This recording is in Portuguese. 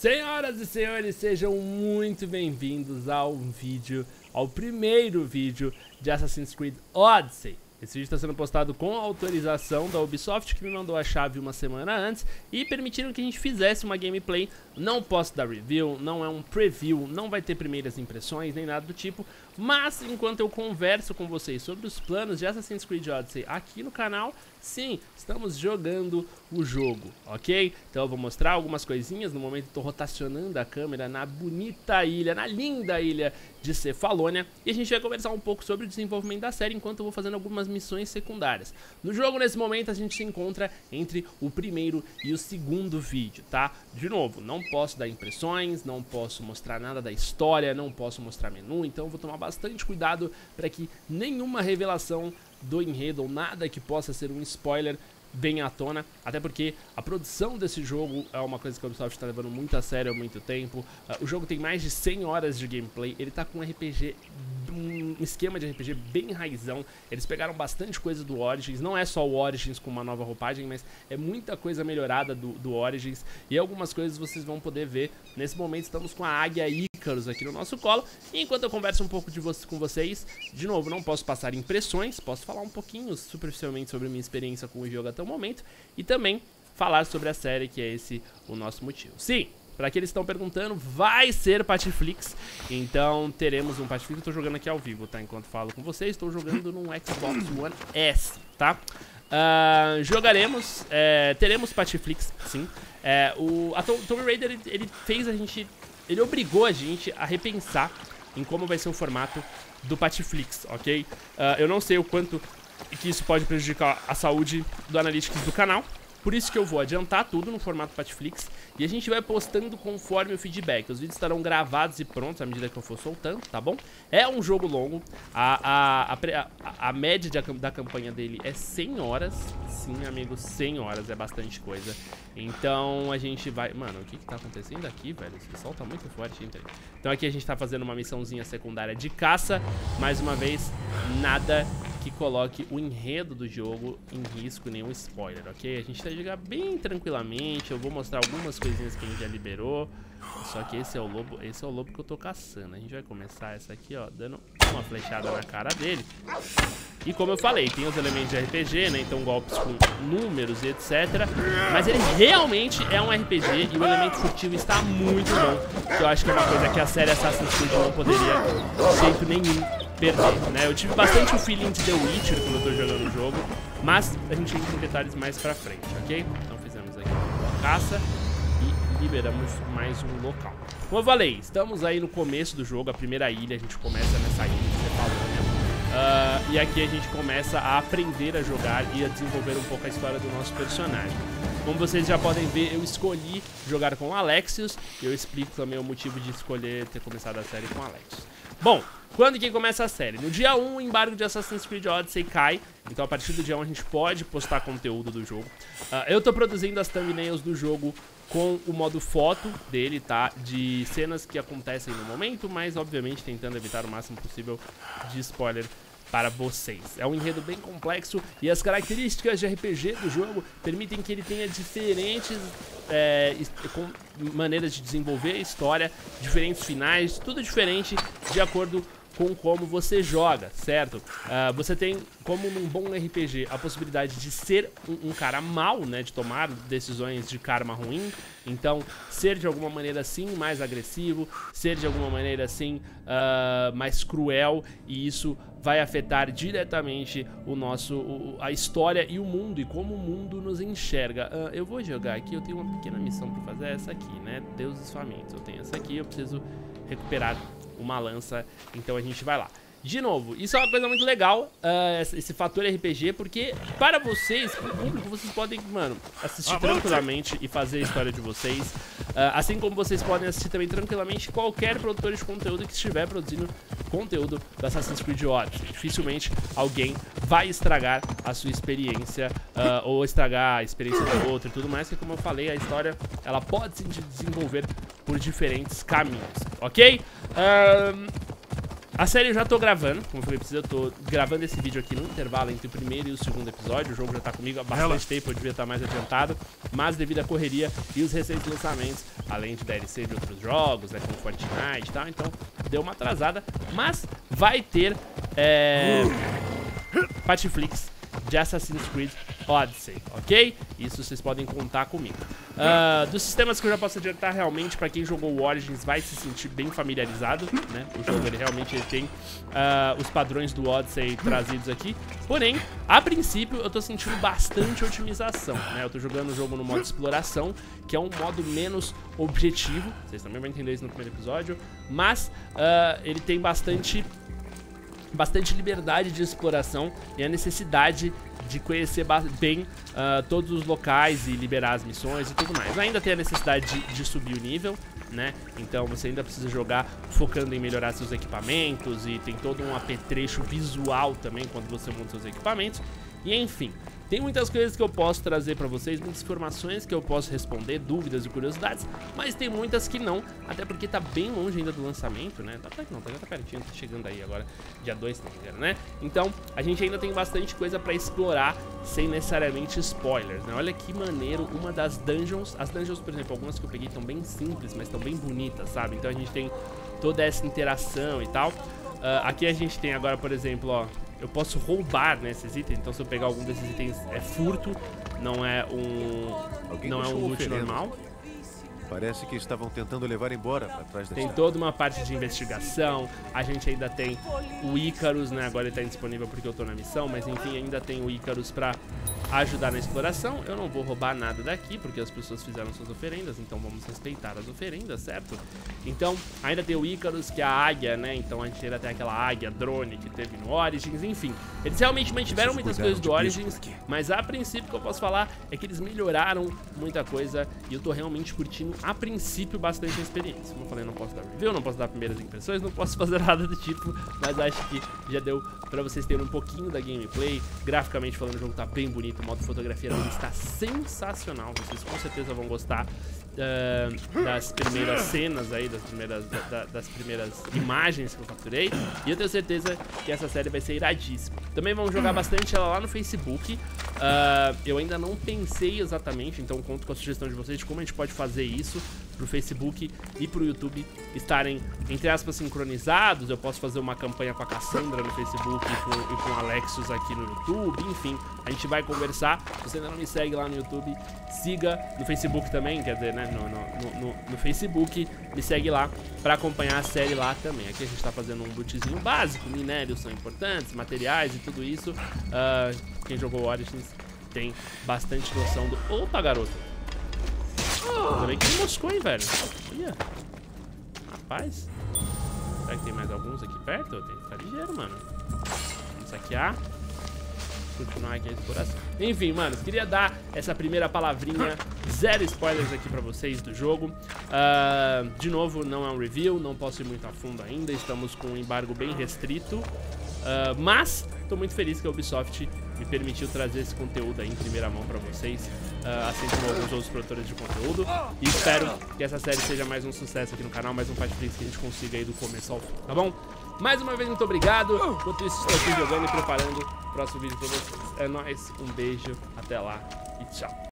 Senhoras e senhores, sejam muito bem-vindos ao primeiro vídeo de Assassin's Creed Odyssey. Esse vídeo está sendo postado com autorização da Ubisoft, que me mandou a chave uma semana antes e permitiram que a gente fizesse uma gameplay. Não posso dar review, não é um preview, não vai ter primeiras impressões nem nada do tipo, mas enquanto eu converso com vocês sobre os planos de Assassin's Creed Odyssey aqui no canal, sim, estamos jogando o jogo, ok? Então eu vou mostrar algumas coisinhas. No momento eu estou rotacionando a câmera na bonita ilha, na linda ilha de Cefalônia, e a gente vai conversar um pouco sobre o desenvolvimento da série enquanto eu vou fazendo algumas missões secundárias. No jogo, nesse momento, a gente se encontra entre o primeiro e o segundo vídeo, tá? De novo, não posso dar impressões, não posso mostrar nada da história, não posso mostrar menu, então eu vou tomar bastante cuidado para que nenhuma revelação do enredo ou nada que possa ser um spoiler venha à tona, até porque a produção desse jogo é uma coisa que a Ubisoft está levando muito a sério há muito tempo. O jogo tem mais de 100 horas de gameplay, ele tá com um esquema de RPG bem raizão. Eles pegaram bastante coisa do Origins, não é só o Origins com uma nova roupagem, mas é muita coisa melhorada do Origins, e algumas coisas vocês vão poder ver. Nesse momento estamos com a águia Icarus aqui no nosso colo, e enquanto eu converso um pouco com vocês, de novo, não posso passar impressões, posso falar um pouquinho superficialmente sobre a minha experiência com o jogo até o momento, e também falar sobre a série, que é esse o nosso motivo. Sim, pra que eles estão perguntando, vai ser Patiflix, então teremos um Patiflix. Eu tô jogando aqui ao vivo, tá? Enquanto falo com vocês, estou jogando num Xbox One S, tá? Jogaremos, teremos Patiflix, sim. A Tomb Raider, ele obrigou a gente a repensar em como vai ser o formato do Patiflix, ok? Eu não sei o quanto que isso pode prejudicar a saúde do Analytics do canal, por isso que eu vou adiantar tudo no formato Patiflix, e a gente vai postando conforme o feedback. Os vídeos estarão gravados e prontos à medida que eu for soltando, tá bom? É um jogo longo, a média da campanha dele é 100 horas, sim, amigo, 100 horas é bastante coisa. Então a gente vai... Mano, o que que tá acontecendo aqui, velho? Esse pessoal tá muito forte, hein? Então aqui a gente tá fazendo uma missãozinha secundária de caça, mais uma vez, nada que coloque o enredo do jogo em risco, nenhum spoiler, ok? A gente vai jogar bem tranquilamente, eu vou mostrar algumas coisinhas que a gente já liberou. Só que esse é o lobo que eu tô caçando. A gente vai começar essa aqui, ó, dando uma flechada na cara dele. E como eu falei, tem os elementos de RPG, né? Então golpes com números e etc. Mas ele realmente é um RPG, e o elemento furtivo está muito bom, que eu acho que é uma coisa que a série Assassin's Creed não poderia de jeito nenhum perder, né? Eu tive bastante o feeling de The Witcher quando eu tô jogando o jogo, mas a gente entra em detalhes mais pra frente, ok? Então fizemos aqui uma caça e liberamos mais um local. Como eu falei, estamos aí no começo do jogo, a primeira ilha, a gente começa nessa ilha de Cefalônia, e aqui a gente começa a aprender a jogar e a desenvolver um pouco a história do nosso personagem. Como vocês já podem ver, eu escolhi jogar com o Alexios, e eu explico também o motivo de escolher ter começado a série com o Alexios. Bom, quando que começa a série? No dia 1, o embargo de Assassin's Creed Odyssey cai, então a partir do dia 1 a gente pode postar conteúdo do jogo. Eu tô produzindo as thumbnails do jogo com o modo foto dele, tá? De cenas que acontecem no momento, mas obviamente tentando evitar o máximo possível de spoiler para vocês. É um enredo bem complexo, e as características de RPG do jogo permitem que ele tenha diferentes maneiras de desenvolver a história, diferentes finais, tudo diferente de acordo com como você joga, certo? Você tem, como num bom RPG, a possibilidade de ser um cara mau, né? De tomar decisões de karma ruim. Então, ser de alguma maneira, sim, mais agressivo, ser de alguma maneira, sim, mais cruel. E isso vai afetar diretamente o nosso, a história e o mundo, e como o mundo nos enxerga. Eu vou jogar aqui, eu tenho uma pequena missão pra fazer, é essa aqui, né? Deuses famintos. Eu tenho essa aqui, eu preciso recuperar uma lança, então a gente vai lá. De novo, isso é uma coisa muito legal, esse fator RPG, porque para vocês, pro público, vocês podem, mano, assistir tranquilamente e fazer a história de vocês, assim como vocês podem assistir também tranquilamente qualquer produtor de conteúdo que estiver produzindo conteúdo do Assassin's Creed Odyssey. Dificilmente alguém vai estragar a sua experiência, ou estragar a experiência do outro e tudo mais, porque como eu falei, a história, ela pode se desenvolver por diferentes caminhos, ok? A série eu já tô gravando, como eu falei pra vocês, eu tô gravando esse vídeo aqui no intervalo entre o primeiro e o segundo episódio. O jogo já tá comigo há bastante tempo, eu devia estar mais adiantado, mas devido à correria e os recentes lançamentos, além de DLC de outros jogos, né, como Fortnite e tal, então deu uma atrasada, mas vai ter Patiflix de Assassin's Creed Odyssey, ok? Isso vocês podem contar comigo. Dos sistemas que eu já posso adiantar, realmente, pra quem jogou o Origins vai se sentir bem familiarizado, né? O jogo, ele realmente tem os padrões do Odyssey trazidos aqui. Porém, a princípio, eu tô sentindo bastante otimização, né? Eu tô jogando o jogo no modo exploração, que é um modo menos objetivo. Vocês também vão entender isso no primeiro episódio. Mas ele tem bastante liberdade de exploração e a necessidade de conhecer bem todos os locais e liberar as missões e tudo mais. Ainda tem a necessidade de subir o nível, né? Então você ainda precisa jogar focando em melhorar seus equipamentos e tem todo um apetrecho visual também quando você monta seus equipamentos. E enfim, tem muitas coisas que eu posso trazer pra vocês, muitas informações que eu posso responder, dúvidas e curiosidades, mas tem muitas que não, até porque tá bem longe ainda do lançamento, né? Tá, não, tá pertinho, tá chegando aí agora, dia 2, se não me engano, né? Então, a gente ainda tem bastante coisa pra explorar, sem necessariamente spoilers, né? Olha que maneiro, uma das dungeons, as dungeons, por exemplo, algumas que eu peguei estão bem simples, mas estão bem bonitas, sabe? Então a gente tem toda essa interação e tal. Aqui a gente tem agora, por exemplo, ó, eu posso roubar, né, esses itens, então se eu pegar algum desses itens é furto, não é um loot normal. Parece que estavam tentando levar embora pra trás da estrada. Tem toda uma parte de investigação, a gente ainda tem o Icarus, né, agora ele tá indisponível porque eu tô na missão, mas enfim, ainda tem o Icarus pra ajudar na exploração. Eu não vou roubar nada daqui, porque as pessoas fizeram suas oferendas, então vamos respeitar as oferendas, certo? Então, ainda tem o Icarus, que é a águia, né, então a gente ainda tem aquela águia drone que teve no Origins, enfim. Eles realmente mantiveram muitas coisas do Origins, mas a princípio o que eu posso falar é que eles melhoraram muita coisa e eu tô realmente curtindo a princípio bastante a experiência. Como eu falei, não posso dar review, não posso dar primeiras impressões, não posso fazer nada do tipo, mas acho que já deu pra vocês terem um pouquinho da gameplay. Graficamente falando, o jogo tá bem bonito, o modo fotografia está sensacional, vocês com certeza vão gostar das primeiras cenas aí, das primeiras imagens que eu capturei, e eu tenho certeza que essa série vai ser iradíssima. Também vamos jogar bastante ela lá no Facebook, eu ainda não pensei exatamente, então conto com a sugestão de vocês de como a gente pode fazer isso pro Facebook e pro YouTube estarem, entre aspas, sincronizados. Eu posso fazer uma campanha com a Cassandra no Facebook e com o Alexios aqui no YouTube, enfim, a gente vai conversar. Se você ainda não me segue lá no YouTube, siga no Facebook também, quer dizer, né, no Facebook, me segue lá pra acompanhar a série lá também. Aqui a gente tá fazendo um lootzinho básico, minérios são importantes, materiais e tudo isso. Quem jogou Origins tem bastante noção do... Opa, garoto! Ainda bem que ele moscou, hein, velho. Olha. Rapaz. Será que tem mais alguns aqui perto? Tem que ficar ligeiro, mano. Vamos saquear. Continuar aqui a exploração. Enfim, mano, queria dar essa primeira palavrinha, zero spoilers aqui pra vocês do jogo. De novo, não é um review, não posso ir muito a fundo ainda. Estamos com um embargo bem restrito. Mas tô muito feliz que a Ubisoft me permitiu trazer esse conteúdo aí em primeira mão pra vocês, assim como alguns outros produtores de conteúdo. E espero que essa série seja mais um sucesso aqui no canal, mais um Patiflix que a gente consiga aí do começo ao fim, tá bom? Mais uma vez, muito obrigado. Enquanto isso, estou aqui jogando e preparando o próximo vídeo pra vocês. É nóis, um beijo, até lá e tchau.